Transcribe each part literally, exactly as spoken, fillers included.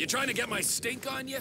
You trying to get my stink on you?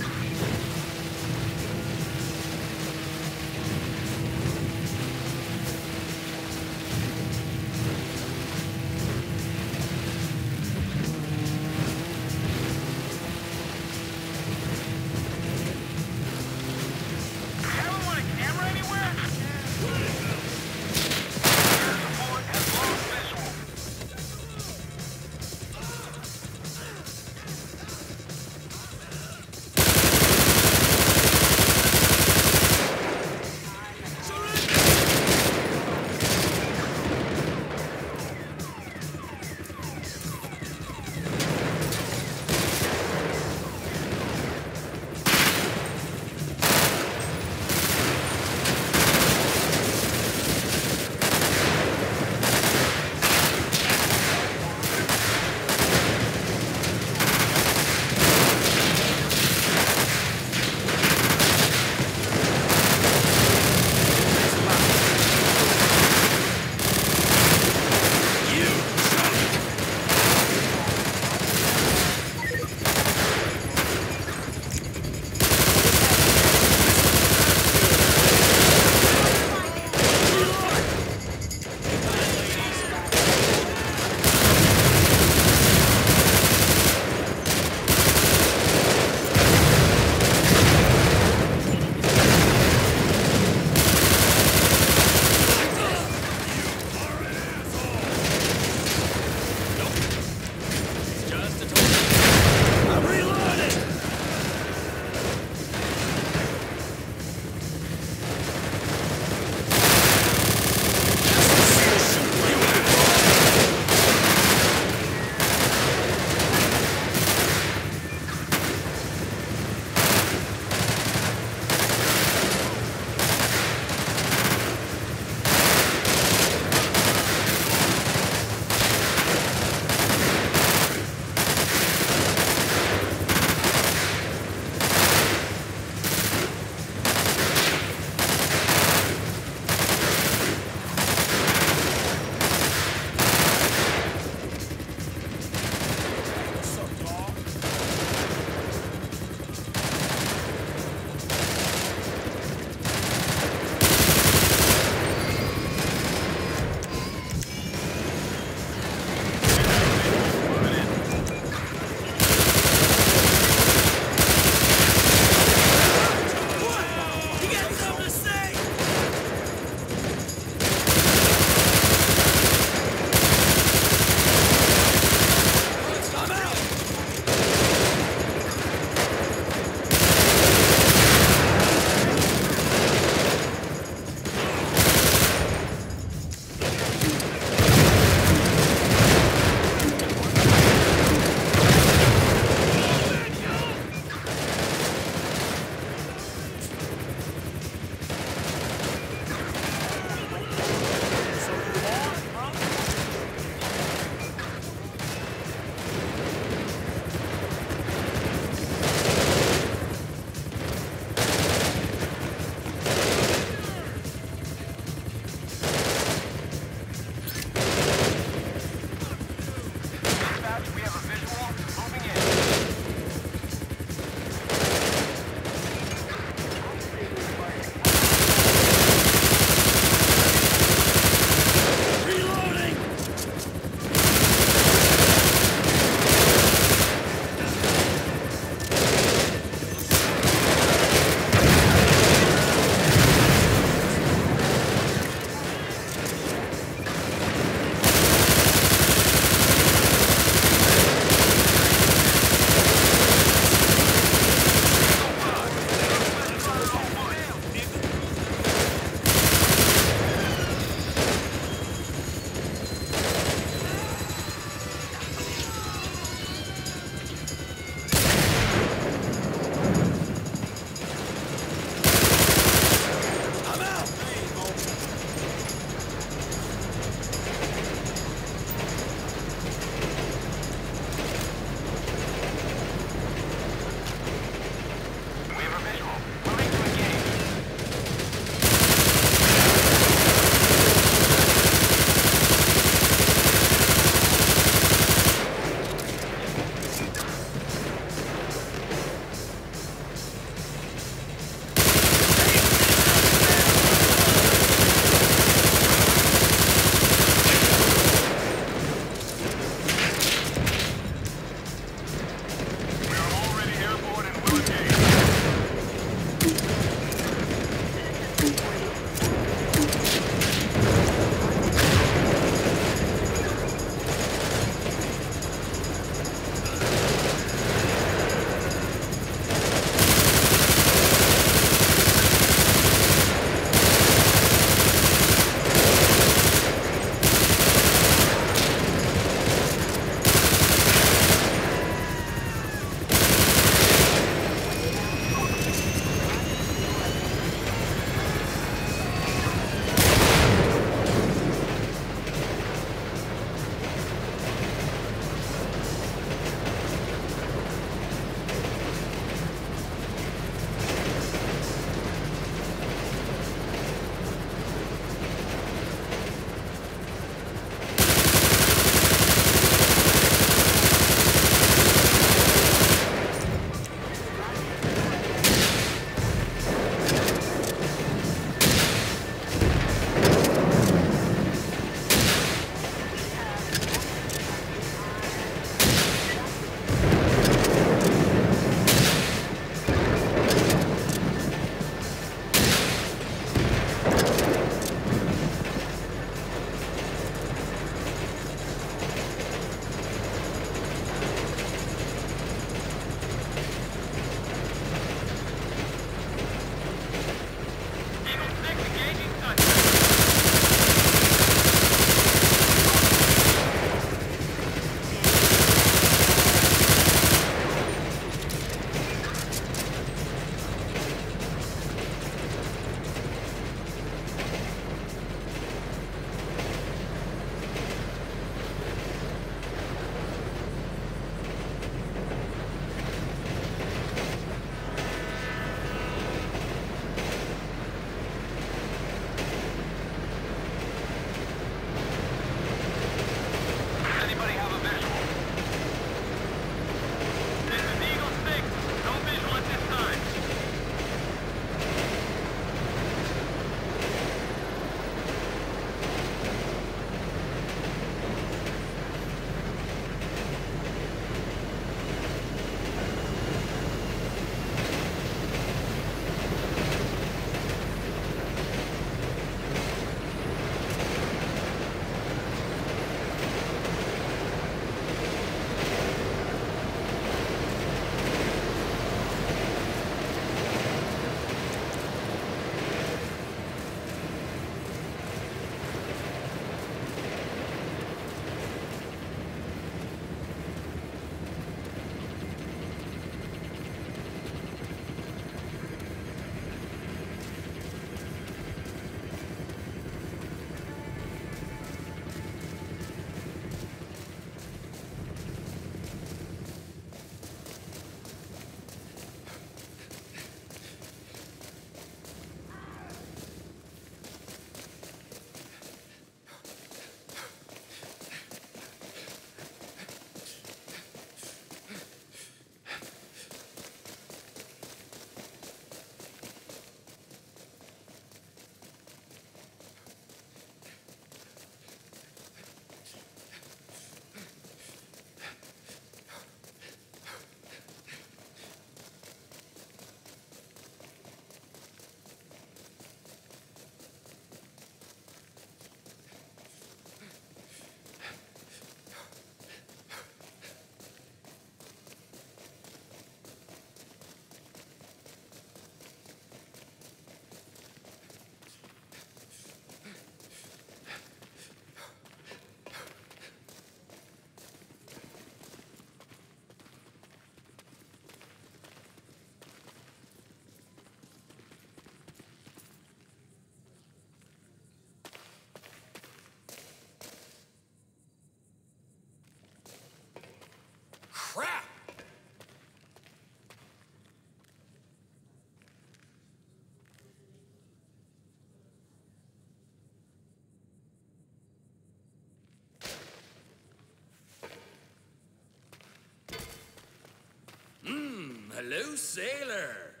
Hello, sailor.